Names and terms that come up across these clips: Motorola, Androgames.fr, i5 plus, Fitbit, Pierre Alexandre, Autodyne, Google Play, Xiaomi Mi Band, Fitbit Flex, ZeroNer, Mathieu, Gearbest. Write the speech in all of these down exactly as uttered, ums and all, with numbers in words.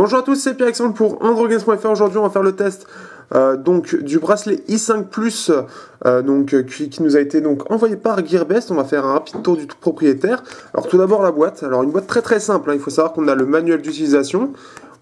Bonjour à tous, c'est Pierre Alexandre pour Androgames point F R. Aujourd'hui on va faire le test euh, donc, du bracelet i cinq plus euh, donc, qui, qui nous a été donc, envoyé par Gearbest. On va faire un rapide tour du propriétaire. Alors tout d'abord la boîte, alors une boîte très très simple, hein. Il faut savoir qu'on a le manuel d'utilisation.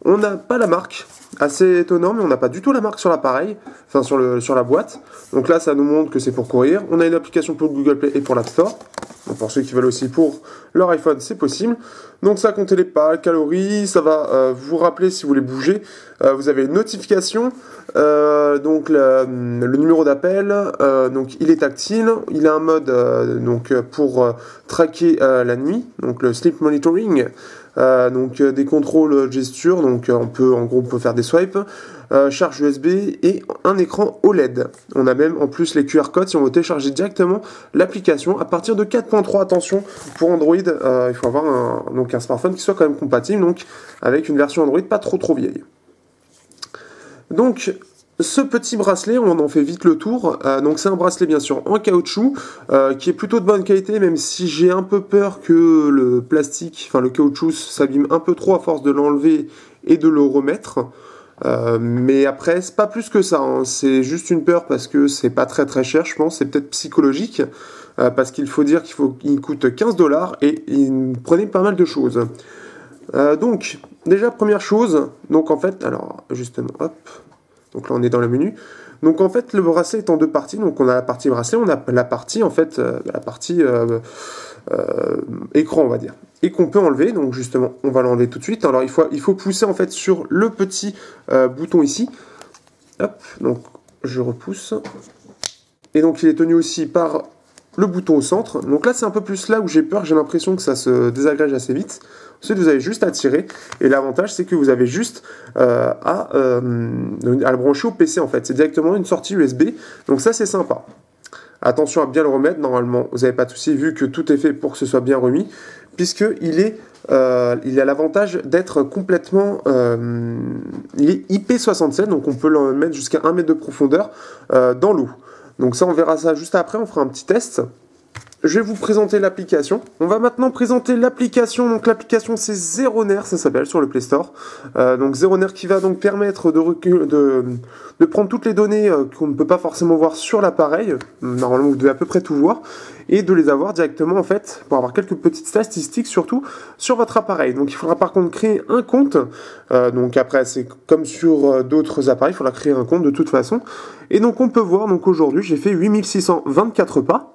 On n'a pas la marque, assez étonnant, mais on n'a pas du tout la marque sur l'appareil, enfin sur, le, sur la boîte. Donc là ça nous montre que c'est pour courir. On a une application pour Google Play et pour l'App Store. Donc pour ceux qui veulent aussi pour leur iPhone, c'est possible. Donc ça compte les pas, les calories, ça va euh, vous rappeler si vous voulez bouger. Euh, vous avez une notification, euh, donc le, le numéro d'appel, euh, donc il est tactile. Il a un mode euh, donc, pour euh, traquer euh, la nuit, donc le sleep monitoring. Euh, donc euh, des contrôles gesture, donc euh, on peut en gros on peut faire des swipes, euh, charge U S B et un écran O L E D. On a même en plus les Q R codes si on veut télécharger directement l'application à partir de quatre point trois. Attention, pour Android euh, il faut avoir un, donc un smartphone qui soit quand même compatible, donc avec une version Android pas trop trop vieille. Donc ce petit bracelet, on en fait vite le tour, euh, donc c'est un bracelet bien sûr en caoutchouc, euh, qui est plutôt de bonne qualité, même si j'ai un peu peur que le plastique, enfin le caoutchouc s'abîme un peu trop à force de l'enlever et de le remettre, euh, mais après c'est pas plus que ça, hein. C'est juste une peur parce que c'est pas très très cher je pense, c'est peut-être psychologique, euh, parce qu'il faut dire qu'il faut, il coûte quinze dollars et il prenait pas mal de choses. Euh, donc déjà première chose, donc en fait, alors justement, hop. Donc là on est dans le menu. Donc en fait le bracelet est en deux parties. Donc on a la partie bracelet, on a la partie en fait euh, la partie euh, euh, écran on va dire. Et qu'on peut enlever. Donc justement on va l'enlever tout de suite. Alors il faut, il faut pousser en fait sur le petit euh, bouton ici. Hop, donc je repousse. Et donc il est tenu aussi par le bouton au centre. Donc là c'est un peu plus là où j'ai peur, j'ai l'impression que ça se désagrège assez vite. Ensuite vous avez juste à tirer et l'avantage c'est que vous avez juste euh, à, euh, à le brancher au P C en fait. C'est directement une sortie U S B, donc ça c'est sympa. Attention à bien le remettre, normalement vous n'avez pas de souci vu que tout est fait pour que ce soit bien remis, puisqu'il est, euh, il a l'avantage d'être complètement, euh, il est I P soixante-sept, donc on peut le mettre jusqu'à un mètre de profondeur euh, dans l'eau. Donc ça on verra ça juste après, on fera un petit test. Je vais vous présenter l'application. On va maintenant présenter l'application. Donc l'application c'est ZeroNer, ça s'appelle sur le Play Store. Euh, donc ZeroNer qui va donc permettre de, recul, de, de prendre toutes les données euh, qu'on ne peut pas forcément voir sur l'appareil. Normalement vous devez à peu près tout voir. Et de les avoir directement en fait pour avoir quelques petites statistiques surtout sur votre appareil. Donc il faudra par contre créer un compte. Euh, donc après c'est comme sur euh, d'autres appareils, il faudra créer un compte de toute façon. Et donc on peut voir, donc aujourd'hui j'ai fait huit mille six cent vingt-quatre pas.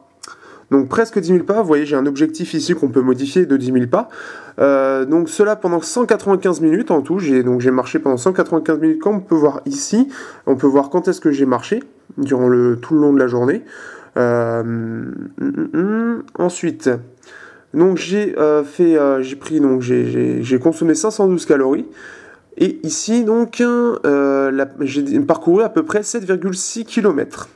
Donc presque dix mille pas, vous voyez j'ai un objectif ici qu'on peut modifier de dix mille pas. Euh, donc cela pendant cent quatre-vingt-quinze minutes en tout, j'ai marché pendant cent quatre-vingt-quinze minutes comme on peut voir ici. On peut voir quand est-ce que j'ai marché, durant le, tout le long de la journée. Euh, mm, mm, ensuite, donc j'ai euh, fait, euh, j'ai pris, donc j'ai consommé cinq cent douze calories. Et ici donc euh, j'ai parcouru à peu près sept virgule six kilomètres.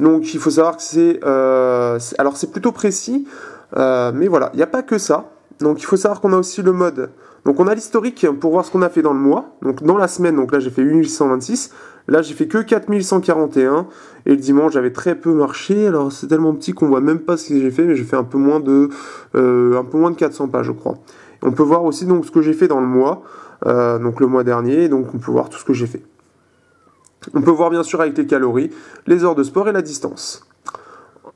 Donc il faut savoir que c'est... Euh, alors c'est plutôt précis, euh, mais voilà, il n'y a pas que ça. Donc il faut savoir qu'on a aussi le mode. Donc on a l'historique pour voir ce qu'on a fait dans le mois. Donc dans la semaine, donc là j'ai fait huit mille cent vingt-six. Là j'ai fait que quatre mille cent quarante et un. Et le dimanche j'avais très peu marché. Alors c'est tellement petit qu'on voit même pas ce que j'ai fait, mais j'ai fait un peu moins de euh, un peu moins de quatre cents pas je crois. On peut voir aussi donc ce que j'ai fait dans le mois, euh, donc le mois dernier. Donc on peut voir tout ce que j'ai fait. On peut voir bien sûr avec les calories, les heures de sport et la distance.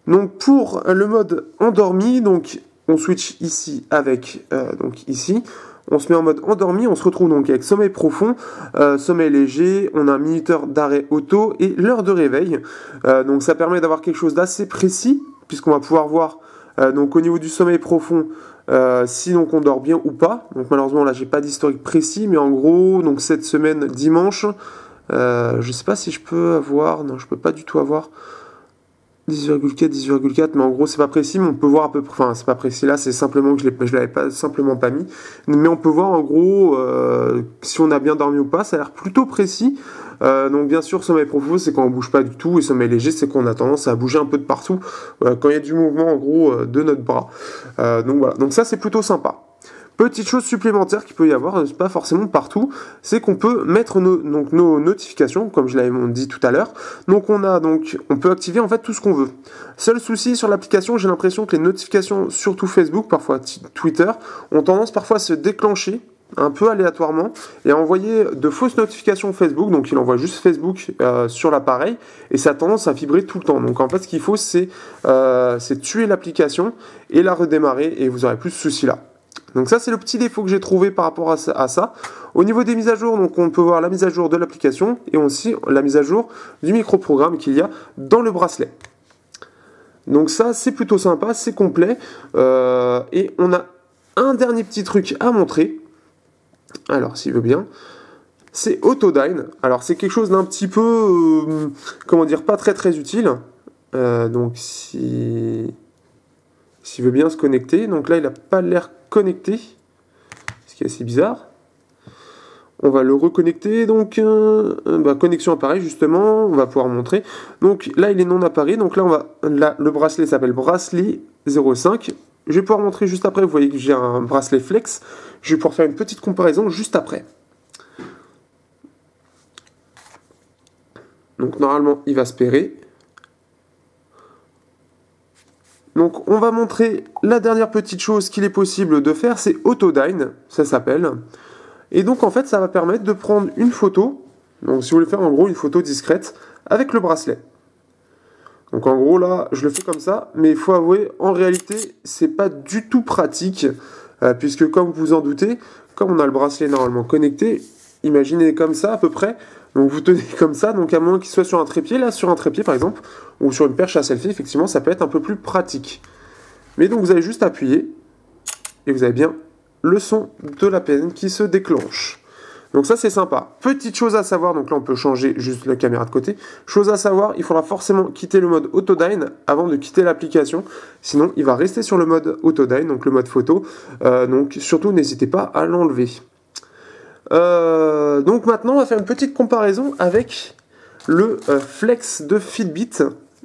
Donc pour le mode endormi, donc on switch ici avec, euh, donc ici, on se met en mode endormi, on se retrouve donc avec sommeil profond, euh, sommeil léger, on a un minuteur d'arrêt auto et l'heure de réveil. Euh, donc ça permet d'avoir quelque chose d'assez précis, puisqu'on va pouvoir voir euh, donc au niveau du sommeil profond, Euh, si donc on dort bien ou pas. Donc malheureusement là j'ai pas d'historique précis, mais en gros, donc cette semaine dimanche, Euh, je sais pas si je peux avoir, non je peux pas du tout avoir dix virgule quatre, dix virgule quatre, mais en gros c'est pas précis, mais on peut voir à peu près, enfin c'est pas précis là, c'est simplement que je l'avais pas simplement pas mis, mais on peut voir en gros euh, si on a bien dormi ou pas, ça a l'air plutôt précis. Euh, donc bien sûr sommeil profond c'est quand on bouge pas du tout, et sommeil léger c'est qu'on a tendance à bouger un peu de partout euh, quand il y a du mouvement en gros euh, de notre bras, euh, donc voilà, donc ça c'est plutôt sympa. Petite chose supplémentaire qu'il peut y avoir, pas forcément partout, c'est qu'on peut mettre nos, donc nos notifications, comme je l'avais dit tout à l'heure. Donc on a donc on peut activer en fait tout ce qu'on veut. Seul souci sur l'application, j'ai l'impression que les notifications, surtout Facebook, parfois Twitter, ont tendance parfois à se déclencher un peu aléatoirement et a envoyé de fausses notifications Facebook. Donc il envoie juste Facebook euh, sur l'appareil et ça a tendance à vibrer tout le temps. Donc en fait ce qu'il faut c'est euh, tuer l'application et la redémarrer et vous aurez plus ce souci là. Donc ça c'est le petit défaut que j'ai trouvé par rapport à ça, à ça. Au niveau des mises à jour, donc on peut voir la mise à jour de l'application et aussi la mise à jour du micro-programme qu'il y a dans le bracelet. Donc ça c'est plutôt sympa, c'est complet. Euh, et on a un dernier petit truc à montrer. Alors, s'il veut bien, c'est Autodyne. Alors, c'est quelque chose d'un petit peu, euh, comment dire, pas très très utile. Euh, donc, si s'il veut bien se connecter, donc là, il n'a pas l'air connecté, ce qui est assez bizarre. On va le reconnecter, donc euh, bah, connexion appareil justement. On va pouvoir montrer. Donc là, il est non appareil. Donc là, on va, là, le bracelet s'appelle bracelet zéro cinq. Je vais pouvoir montrer juste après, vous voyez que j'ai un bracelet flex, je vais pouvoir faire une petite comparaison juste après. Donc normalement il va se pairer. Donc on va montrer la dernière petite chose qu'il est possible de faire, c'est Autodyne, ça s'appelle. Et donc en fait ça va permettre de prendre une photo, donc si vous voulez faire en gros une photo discrète avec le bracelet. Donc en gros là je le fais comme ça, mais il faut avouer en réalité c'est pas du tout pratique euh, puisque comme vous vous en doutez, comme on a le bracelet normalement connecté, imaginez comme ça à peu près, donc vous tenez comme ça, donc à moins qu'il soit sur un trépied, là sur un trépied par exemple, ou sur une perche à selfie, effectivement ça peut être un peu plus pratique. Mais donc vous avez juste appuyer et vous avez bien le son de la peine qui se déclenche. Donc ça c'est sympa. Petite chose à savoir, donc là on peut changer juste la caméra de côté. Chose à savoir, il faudra forcément quitter le mode Autodyne avant de quitter l'application. Sinon il va rester sur le mode Autodyne, donc le mode photo. Euh, donc surtout n'hésitez pas à l'enlever. Euh, donc maintenant on va faire une petite comparaison avec le euh, Flex de Fitbit.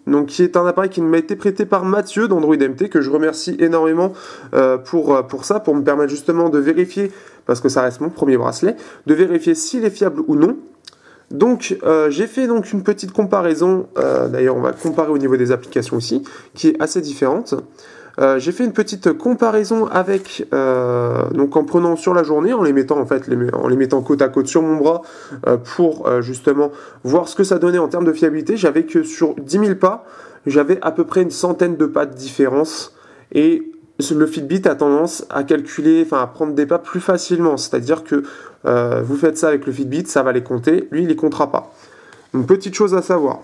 Donc qui est un appareil qui m'a été prêté par Mathieu d'Android M T, que je remercie énormément euh, pour, pour ça, pour me permettre justement de vérifier, parce que ça reste mon premier bracelet, de vérifier s'il est fiable ou non. Donc euh, j'ai fait donc une petite comparaison, euh, d'ailleurs on va comparer au niveau des applications aussi, qui est assez différente. Euh, j'ai fait une petite comparaison avec, euh, donc en prenant sur la journée, en les mettant en fait, les, en les mettant côte à côte sur mon bras euh, pour euh, justement voir ce que ça donnait en termes de fiabilité. J'avais que sur dix mille pas, j'avais à peu près une centaine de pas de différence et le Fitbit a tendance à calculer, enfin à prendre des pas plus facilement, c'est-à-dire que euh, vous faites ça avec le Fitbit, ça va les compter, lui il les comptera pas. Une petite chose à savoir.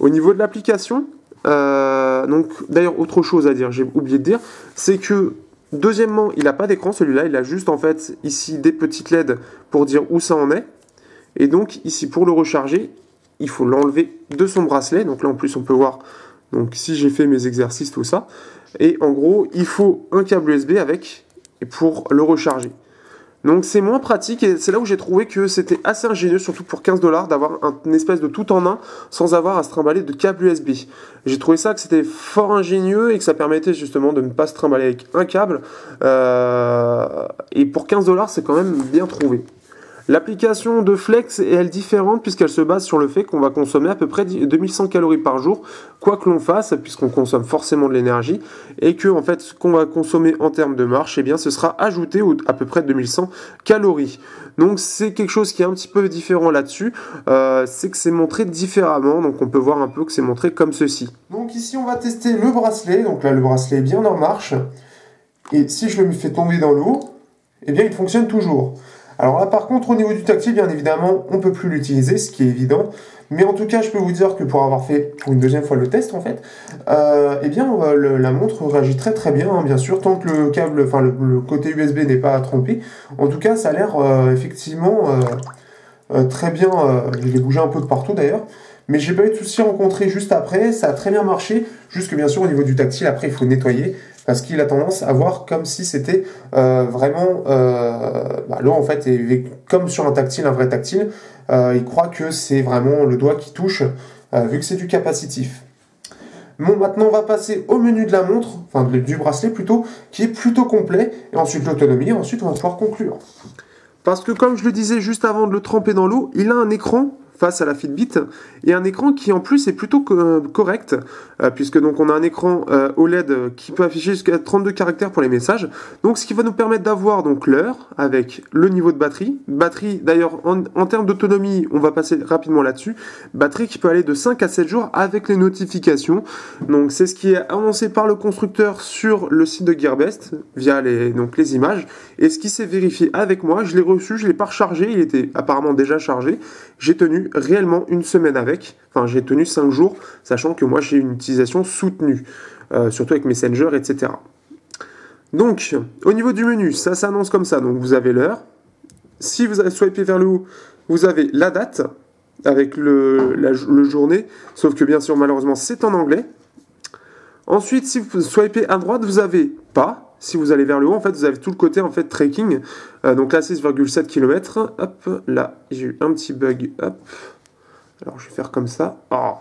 Au niveau de l'application, Euh, donc d'ailleurs autre chose à dire, j'ai oublié de dire, c'est que deuxièmement il n'a pas d'écran celui-là, il a juste en fait ici des petites L E D pour dire où ça en est, et donc ici pour le recharger il faut l'enlever de son bracelet. Donc là en plus on peut voir donc si j'ai fait mes exercices tout ça, et en gros il faut un câble U S B avec pour le recharger. Donc c'est moins pratique et c'est là où j'ai trouvé que c'était assez ingénieux, surtout pour quinze dollars, d'avoir une espèce de tout en un sans avoir à se trimballer de câble U S B. J'ai trouvé ça que c'était fort ingénieux et que ça permettait justement de ne pas se trimballer avec un câble. Euh, et pour quinze dollars, c'est quand même bien trouvé. L'application de Flex est elle différente puisqu'elle se base sur le fait qu'on va consommer à peu près deux mille cent calories par jour, quoi que l'on fasse, puisqu'on consomme forcément de l'énergie, et que en fait ce qu'on va consommer en termes de marche, eh bien ce sera ajouté à peu près deux mille cent calories. Donc c'est quelque chose qui est un petit peu différent là-dessus, euh, c'est que c'est montré différemment, donc on peut voir un peu que c'est montré comme ceci. Donc ici on va tester le bracelet, donc là le bracelet est bien en marche, et si je le fais tomber dans l'eau, eh bien il fonctionne toujours. Alors là par contre au niveau du tactile, bien évidemment on ne peut plus l'utiliser, ce qui est évident, mais en tout cas je peux vous dire que pour avoir fait pour une deuxième fois le test en fait, euh, eh bien le, la montre réagit très très bien, hein, bien sûr, tant que le câble, enfin le, le côté U S B n'est pas trompé. En tout cas ça a l'air euh, effectivement euh, euh, très bien, euh, je l'ai bougé un peu de partout d'ailleurs, mais j'ai pas eu de soucis rencontrés juste après, ça a très bien marché, juste que bien sûr au niveau du tactile après il faut nettoyer, parce qu'il a tendance à voir comme si c'était euh, vraiment euh, bah, l'eau en fait, et comme sur un tactile, un vrai tactile, euh, il croit que c'est vraiment le doigt qui touche, euh, vu que c'est du capacitif. Bon, maintenant on va passer au menu de la montre, enfin du bracelet plutôt, qui est plutôt complet, et ensuite l'autonomie, et ensuite on va pouvoir conclure. Parce que comme je le disais juste avant de le tremper dans l'eau, il a un écran face à la Fitbit, et un écran qui en plus est plutôt correct, euh, puisque donc on a un écran euh, O L E D qui peut afficher jusqu'à trente-deux caractères pour les messages, donc ce qui va nous permettre d'avoir donc l'heure avec le niveau de batterie, batterie d'ailleurs en, en termes d'autonomie, on va passer rapidement là-dessus, batterie qui peut aller de cinq à sept jours avec les notifications, donc c'est ce qui est annoncé par le constructeur sur le site de Gearbest, via les, donc les images, et ce qui s'est vérifié avec moi, je l'ai reçu, je l'ai pas rechargé, il était apparemment déjà chargé, j'ai tenu réellement une semaine avec, enfin j'ai tenu cinq jours, sachant que moi j'ai une utilisation soutenue, euh, surtout avec Messenger, et cetera. Donc, au niveau du menu, ça s'annonce comme ça, donc vous avez l'heure, si vous swipez vers le haut, vous avez la date, avec le, la le journée, sauf que bien sûr malheureusement c'est en anglais. Ensuite, si vous swipez à droite, vous avez pas. Si vous allez vers le haut, en fait, vous avez tout le côté en fait trekking. Euh, donc là, six virgule sept kilomètres. Hop, là, j'ai eu un petit bug. Hop. Alors, je vais faire comme ça. Oh.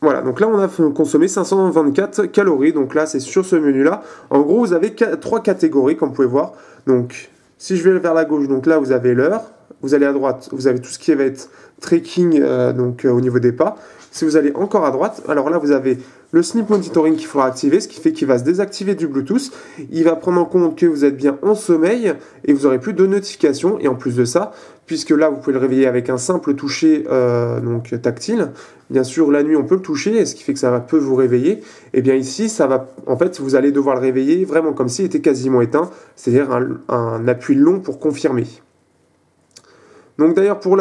Voilà, donc là, on a consommé cinq cent vingt-quatre calories. Donc là, c'est sur ce menu-là. En gros, vous avez trois catégories, comme vous pouvez voir. Donc, si je vais vers la gauche, donc là, vous avez l'heure. Vous allez à droite, vous avez tout ce qui va être trekking euh, donc, euh, au niveau des pas. Si vous allez encore à droite, alors là vous avez le sleep monitoring qu'il faudra activer, ce qui fait qu'il va se désactiver du Bluetooth. Il va prendre en compte que vous êtes bien en sommeil et vous n'aurez plus de notifications. Et en plus de ça, puisque là vous pouvez le réveiller avec un simple toucher euh, donc tactile, bien sûr la nuit on peut le toucher, ce qui fait que ça peut vous réveiller. Et bien ici, ça va, en fait, vous allez devoir le réveiller vraiment comme s'il était quasiment éteint, c'est-à-dire un, un appui long pour confirmer. Donc d'ailleurs pour,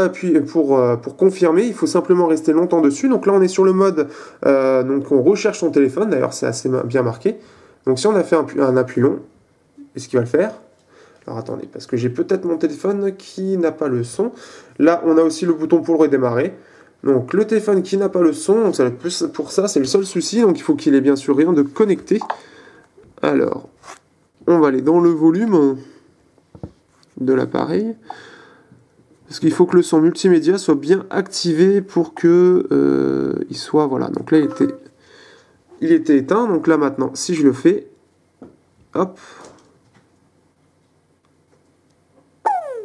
pour, euh, pour confirmer, il faut simplement rester longtemps dessus. Donc là on est sur le mode, euh, donc on recherche son téléphone, d'ailleurs c'est assez bien marqué. Donc si on a fait un, un appui long, est-ce qu'il va le faire? Alors attendez, parce que j'ai peut-être mon téléphone qui n'a pas le son. Là on a aussi le bouton pour le redémarrer. Donc le téléphone qui n'a pas le son, donc ça va être plus pour ça, c'est le seul souci. Donc il faut qu'il ait bien sûr rien de connecté. Alors, on va aller dans le volume de l'appareil. Parce qu'il faut que le son multimédia soit bien activé pour que euh, il soit, voilà, donc là il était, il était éteint, donc là maintenant, si je le fais, hop,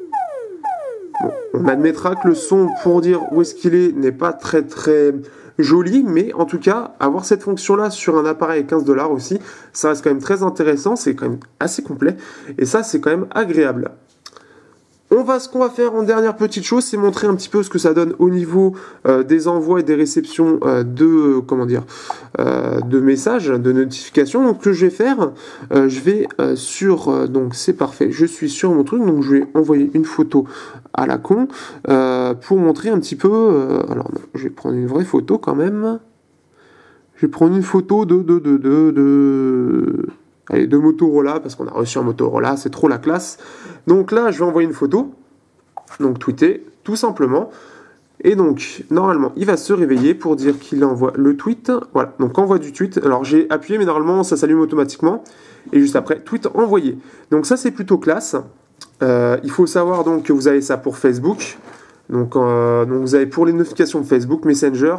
bon, on admettra que le son, pour dire où est-ce qu'il est, n'est pas très très joli, mais en tout cas, avoir cette fonction-là sur un appareil quinze dollars aussi, ça reste quand même très intéressant, c'est quand même assez complet, et ça c'est quand même agréable. On va, ce qu'on va faire en dernière petite chose, c'est montrer un petit peu ce que ça donne au niveau euh, des envois et des réceptions euh, de euh, comment dire euh, de messages, de notifications. Donc ce que je vais faire, euh, je vais euh, sur euh, donc c'est parfait, je suis sur mon truc, donc je vais envoyer une photo à la con euh, pour montrer un petit peu. Euh, alors non, je vais prendre une vraie photo quand même. Je vais prendre une photo de de de de, de... Allez, de Motorola, parce qu'on a reçu un Motorola, c'est trop la classe. Donc là, je vais envoyer une photo, donc tweeter, tout simplement. Et donc, normalement, il va se réveiller pour dire qu'il envoie le tweet. Voilà, donc envoie du tweet. Alors j'ai appuyé, mais normalement, ça s'allume automatiquement. Et juste après, tweet envoyé. Donc ça, c'est plutôt classe. Euh, il faut savoir donc que vous avez ça pour Facebook. Donc, euh, donc vous avez pour les notifications de Facebook, Messenger,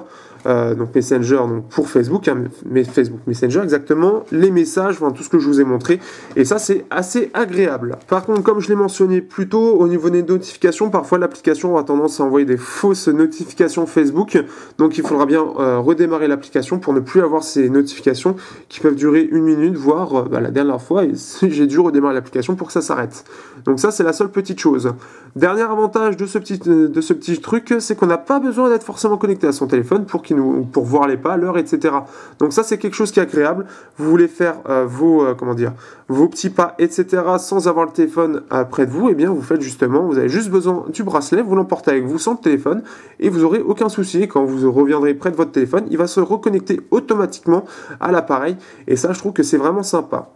euh, donc Messenger donc pour Facebook, hein, mais Facebook Messenger exactement, les messages, enfin, tout ce que je vous ai montré, et ça c'est assez agréable. Par contre, comme je l'ai mentionné plus tôt, au niveau des notifications, parfois l'application aura tendance à envoyer des fausses notifications Facebook, donc il faudra bien euh, redémarrer l'application pour ne plus avoir ces notifications qui peuvent durer une minute, voire euh, bah, la dernière fois, j'ai dû redémarrer l'application pour que ça s'arrête. Donc ça c'est la seule petite chose. Dernier avantage de ce petit... De ce petit truc, c'est qu'on n'a pas besoin d'être forcément connecté à son téléphone pour qu'il nous, pour voir les pas, l'heure, et cetera. Donc ça c'est quelque chose qui est agréable. Vous voulez faire euh, vos euh, comment dire, vos petits pas, et cetera. Sans avoir le téléphone euh, près de vous, et eh bien vous faites justement, vous avez juste besoin du bracelet, vous l'emportez avec vous sans le téléphone et vous aurez aucun souci. Et quand vous reviendrez près de votre téléphone, il va se reconnecter automatiquement à l'appareil. Et ça, je trouve que c'est vraiment sympa.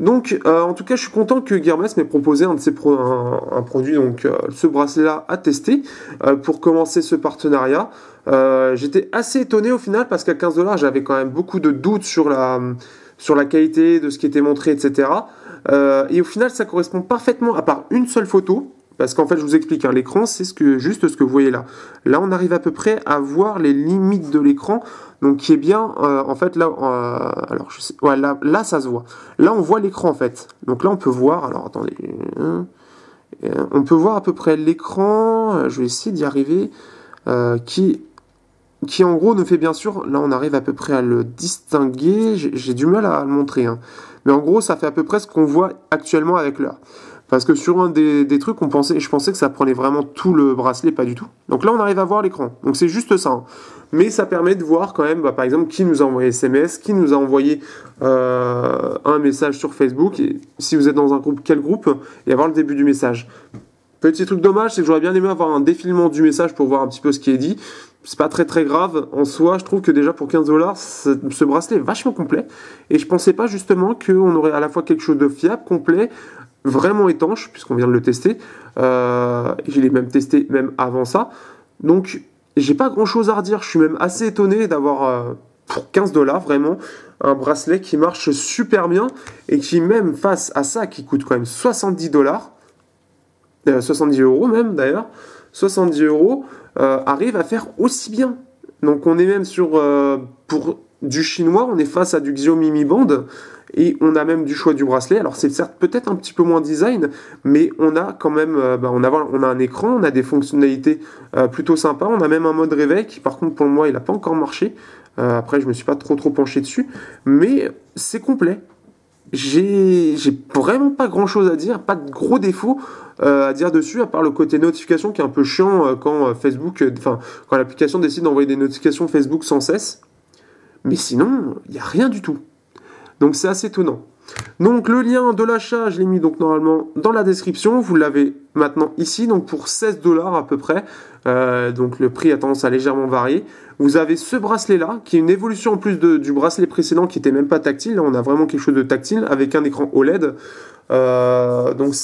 Donc, euh, en tout cas, je suis content que Gearbest m'ait proposé un de ses pro un, un produit, donc euh, ce bracelet-là à tester euh, pour commencer ce partenariat. Euh, J'étais assez étonné au final parce qu'à quinze dollars, j'avais quand même beaucoup de doutes sur la, sur la qualité de ce qui était montré, et cetera. Euh, et au final, ça correspond parfaitement, à part une seule photo. Parce qu'en fait, je vous explique, hein, l'écran, c'est ce que, juste ce que vous voyez là. Là, on arrive à peu près à voir les limites de l'écran, donc qui est bien, euh, en fait, là, euh, alors, je sais, ouais, là, là, ça se voit. Là, on voit l'écran, en fait. Donc là, on peut voir, alors, attendez, Euh, on peut voir à peu près l'écran, je vais essayer d'y arriver, euh, qui, qui en gros ne fait bien sûr, là on arrive à peu près à le distinguer, j'ai du mal à le montrer, hein. Mais en gros ça fait à peu près ce qu'on voit actuellement avec l'heure. Parce que sur un des, des trucs, on pensait, je pensais que ça prenait vraiment tout le bracelet, pas du tout. Donc là, on arrive à voir l'écran. Donc c'est juste ça. Hein. Mais ça permet de voir quand même, bah, par exemple, qui nous a envoyé S M S, qui nous a envoyé euh, un message sur Facebook. Et si vous êtes dans un groupe, quel groupe? Et avoir le début du message. Petit truc dommage, c'est que j'aurais bien aimé avoir un défilement du message pour voir un petit peu ce qui est dit. C'est pas très très grave en soi, je trouve que déjà pour quinze dollars, ce bracelet est vachement complet. Et je pensais pas justement qu'on aurait à la fois quelque chose de fiable, complet, vraiment étanche, puisqu'on vient de le tester. Euh, je l'ai même testé même avant ça. Donc, j'ai pas grand chose à redire. Je suis même assez étonné d'avoir, euh, pour quinze dollars, vraiment, un bracelet qui marche super bien et qui, même face à ça, qui coûte quand même soixante-dix dollars, euh, soixante-dix euros même d'ailleurs, soixante-dix euros, arrive à faire aussi bien. Donc, on est même sur, euh, pour du chinois, on est face à du Xiaomi Mi Band. Et on a même du choix du bracelet. Alors c'est certes peut-être un petit peu moins design, mais on a quand même, euh, bah, on, a, on a un écran, on a des fonctionnalités euh, plutôt sympas. On a même un mode réveil qui, par contre, pour moi, il n'a pas encore marché. Euh, après, je me suis pas trop trop penché dessus, mais c'est complet. J'ai vraiment pas grand-chose à dire, pas de gros défauts euh, à dire dessus, à part le côté notification qui est un peu chiant euh, quand euh, Facebook, enfin euh, quand l'application décide d'envoyer des notifications Facebook sans cesse. Mais sinon, il n'y a rien du tout. Donc c'est assez étonnant. Donc le lien de l'achat, je l'ai mis donc normalement dans la description. Vous l'avez maintenant ici, donc pour seize dollars à peu près. Euh, donc le prix a tendance à légèrement varier. Vous avez ce bracelet-là, qui est une évolution en plus de, du bracelet précédent qui n'était même pas tactile. Là, on a vraiment quelque chose de tactile avec un écran O L E D. Euh, donc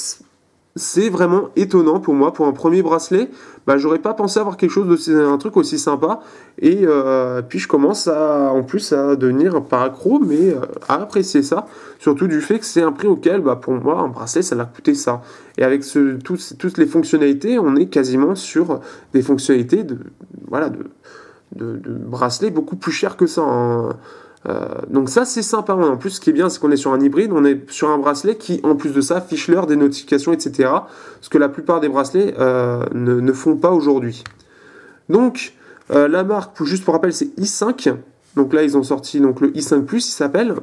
c'est vraiment étonnant pour moi. Pour un premier bracelet, bah, j'aurais pas pensé avoir quelque chose de, un truc aussi sympa. Et euh, puis je commence à, en plus à devenir pas accro, mais euh, à apprécier ça. Surtout du fait que c'est un prix auquel, bah, pour moi, un bracelet, ça l'a coûté ça. Et avec ce, tout, toutes les fonctionnalités, on est quasiment sur des fonctionnalités de, voilà, de, de, de bracelet beaucoup plus cher que ça. Hein. Euh, donc ça c'est sympa, en plus ce qui est bien c'est qu'on est sur un hybride, on est sur un bracelet qui en plus de ça affiche l'heure, des notifications, etc., ce que la plupart des bracelets euh, ne, ne font pas aujourd'hui. Donc euh, la marque, juste pour rappel, c'est i cinq, donc là ils ont sorti donc, le i cinq plus il s'appelle,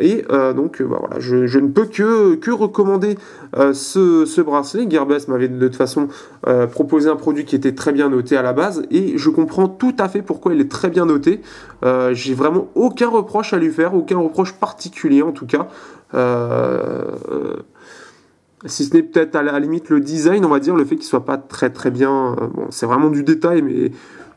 et euh, donc bah, voilà, je, je ne peux que, que recommander euh, ce, ce bracelet. Gearbest m'avait de toute façon euh, proposé un produit qui était très bien noté à la base, et je comprends tout à fait pourquoi il est très bien noté. Euh, j'ai vraiment aucun reproche à lui faire, aucun reproche particulier en tout cas, euh, euh, si ce n'est peut-être à la limite le design, on va dire, le fait qu'il soit pas très très bien, euh, bon, c'est vraiment du détail, mais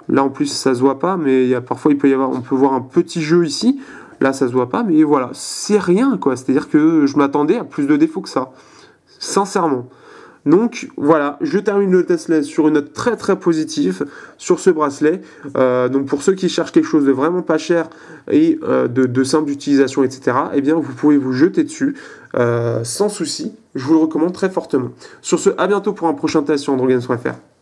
là en plus ça se voit pas, mais il y a, parfois il peut y avoir, on peut voir un petit jeu ici, là ça se voit pas, mais voilà, c'est rien quoi, c'est à dire que je m'attendais à plus de défauts que ça, sincèrement. Donc voilà, je termine le test là sur une note très très positive sur ce bracelet. Euh, donc pour ceux qui cherchent quelque chose de vraiment pas cher et euh, de, de simple d'utilisation, et cetera, eh bien vous pouvez vous jeter dessus euh, sans souci, je vous le recommande très fortement. Sur ce, à bientôt pour un prochain test sur Androgames point F R.